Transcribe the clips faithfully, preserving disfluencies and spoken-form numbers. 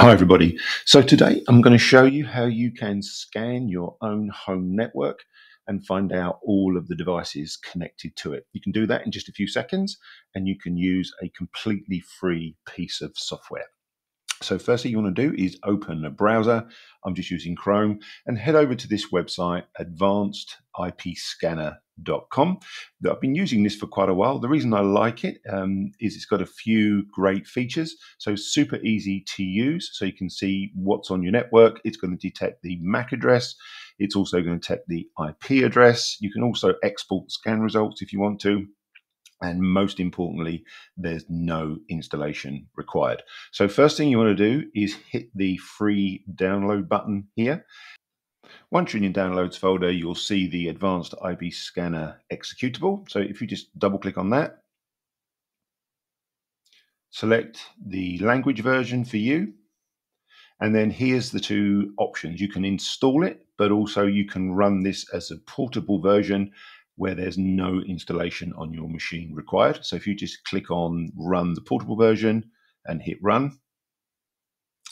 Hi everybody. So today I'm going to show you how you can scan your own home network and find out all of the devices connected to it. You can do that in just a few seconds, and you can use a completely free piece of software. So first thing you want to do is open a browser. I'm just using Chrome, and head over to this website, advanced I P scanner dot com. I've been using this for quite a while. The reason I like it um, is it's got a few great features. So super easy to use. So you can see what's on your network. It's going to detect the M A C address. It's also going to detect the I P address. You can also export scan results if you want to. And most importantly, there's no installation required. So first thing you want to do is hit the free download button here. Once you're in your downloads folder, you'll see the Advanced I P Scanner executable. So if you just double click on that, select the language version for you. And then here's the two options. You can install it, but also you can run this as a portable version where there's no installation on your machine required. So if you just click on run the portable version and hit run,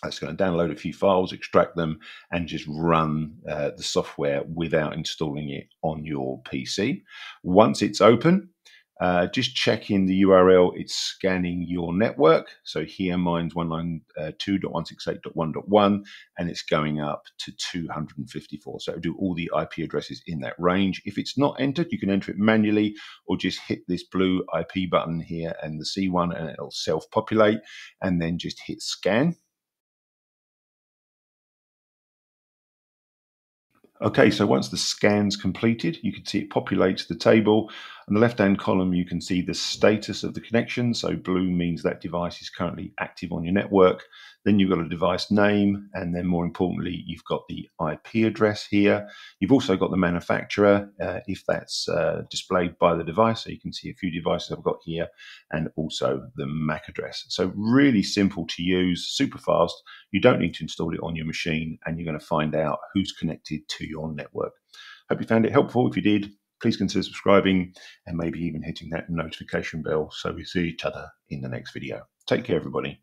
that's going to download a few files, extract them, and just run uh, the software without installing it on your P C. Once it's open, uh, just check in the U R L it's scanning your network. So here mine's one ninety-two dot one sixty-eight dot one dot one, and it's going up to two hundred fifty-four. So it'll do all the I P addresses in that range. If it's not entered, you can enter it manually, or just hit this blue I P button here and the C one, and it'll self-populate, and then just hit scan. Okay, so once the scan's completed, you can see it populates the table. On the left-hand column, you can see the status of the connection. So blue means that device is currently active on your network. Then you've got a device name, and then more importantly, you've got the I P address here. You've also got the manufacturer, uh, if that's uh, displayed by the device. So you can see a few devices I've got here, and also the M A C address. So really simple to use, super fast. You don't need to install it on your machine, and you're going to find out who's connected to your network. Hope you found it helpful. If you did, please consider subscribing and maybe even hitting that notification bell so we see each other in the next video. Take care, everybody.